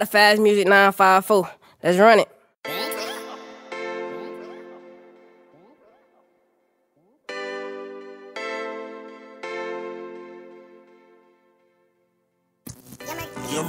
The Fast Music 954. Let's run it. Yeah,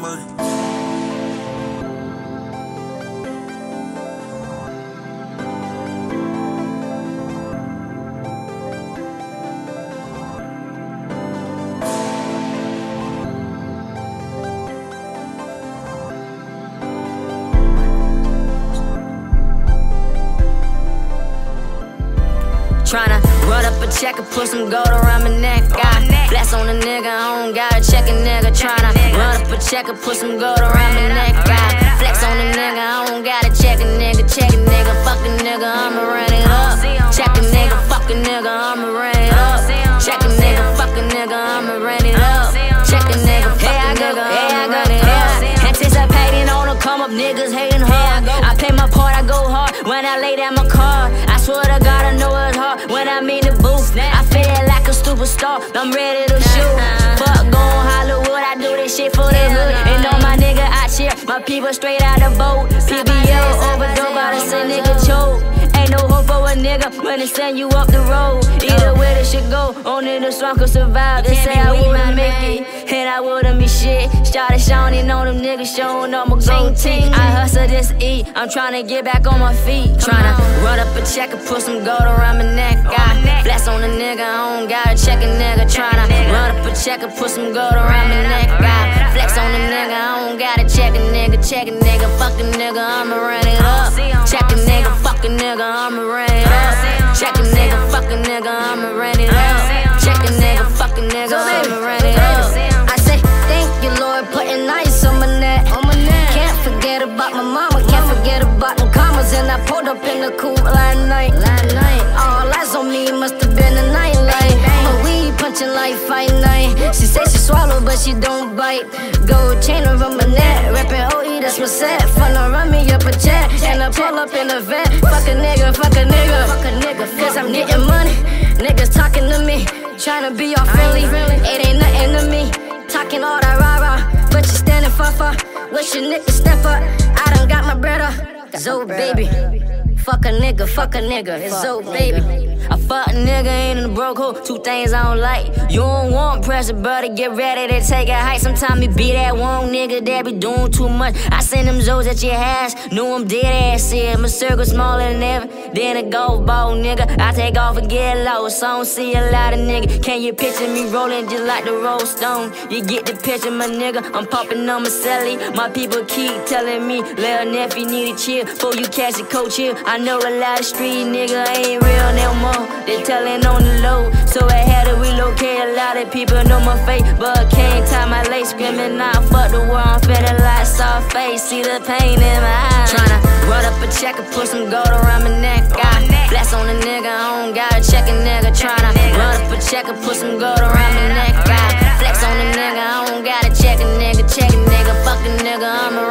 tryna run up a check and put some gold around my neck. I bless on a nigga, I don't gotta check a nigga. Tryna run up a check and put some gold around my neck. I flex on a nigga, I don't gotta check a nigga. Check a nigga, fuck a nigga, I'ma run it up. Check a nigga, fuck a nigga, I'ma run it up. Check a nigga, fuck a nigga, I'ma run it up. Check a nigga, fuck a nigga, I'ma run it up. Anticipating on the come up, niggas hating hard. I play my part, I go hard when I lay down my card. I swear to God, I know it's hard when I'm in the booth. I feel like a superstar, I'm ready to shoot. Fuck going Hollywood, I do this shit for the hood. And all my nigga out here, my people straight out the boat. PBL overdose, gotta say nigga choke. Ain't no hope for a nigga when they send you up the road. Either way this shit go, only the strong can survive. They say I wouldn't make it, and I wouldn't be shit. Started shining on them niggas, showing up my gold teeth. I hustle this E, I'm tryna get back on my feet. Tryna run up a check and put some gold around my neck. I bless on a nigga, I don't gotta check a nigga. Tryna run up a check and put some gold around my neck. I flex on a nigga, I don't gotta check a nigga. Check a nigga, fuck a nigga, I'ma run it up. Check a nigga, fuck a nigga, I'ma run it up. Check a nigga, fuck a nigga, I'ma run it up. Check a nigga, fuck a nigga, I'ma run it up. I say thank you, Lord, putting ice on my neck. Can't forget about my mama, can't forget about the commas. And I pulled up in the coupe last night. All eyes on me, must have been a night light. But we punching like fight night. She say she swallow, but she don't bite. Gold chain around my neck, rapping OE, that's what's set. Finna run me up a check, and I pull up in the van. Fuck a nigga, fuck a nigga, fuck a nigga, cause I'm getting money. Niggas talking to me, tryna be all friendly. It ain't nothing to me, talking all that rah-rah. But you standing far. Wish your nigga step up. I done got my bread up. Zo baby, fuck a nigga, it's Zo baby. I fuck a nigga ain't in a broke hole, two things I don't like. You don't want pressure, buddy, get ready to take a hike. Sometimes you be that one nigga that be doing too much. I send them Zos at your house, knew I'm dead ass here. My circle smaller than ever, then a golf ball nigga. I take off and get lost, I don't see a lot of nigga. Can you picture me rolling just like the Roll Stone? You get the picture, my nigga, I'm popping on my celly. My people keep telling me, little nephew need a chill. Before you catch a coach here, I know a lot of street nigga ain't real no more. They telling on the low, so I had to relocate. A lot of people know my fate, but I can't tie my lace. Screaming out, fuck the world, I'm feeling like soft face. See the pain in my eyes. Tryna run up a check and put some gold around my neck. I bless on a nigga, I don't gotta check a nigga. Tryna run up a check and put some gold around my neck. I flex on a nigga, I don't gotta check a nigga. Check a nigga, fuck a nigga, I'm a